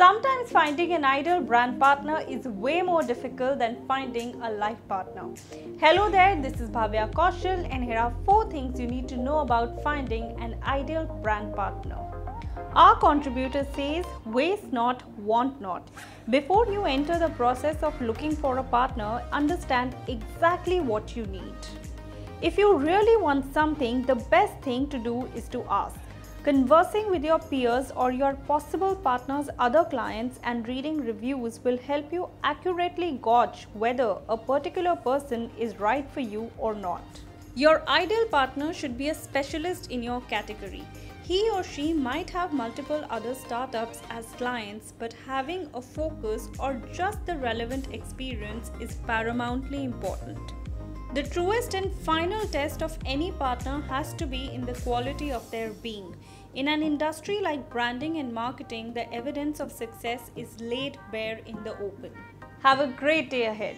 Sometimes finding an ideal brand partner is way more difficult than finding a life partner. Hello there, this is Bhavya Kaushal and here are 4 things you need to know about finding an ideal brand partner. Our contributor says, waste not, want not. Before you enter the process of looking for a partner, understand exactly what you need. If you really want something, the best thing to do is to ask. Conversing with your peers or your possible partner's other clients and reading reviews will help you accurately gauge whether a particular person is right for you or not. Your ideal partner should be a specialist in your category. He or she might have multiple other startups as clients, but having a focus or just the relevant experience is paramountly important. The truest and final test of any partner has to be in the quality of their being. In an industry like branding and marketing, the evidence of success is laid bare in the open. Have a great day ahead.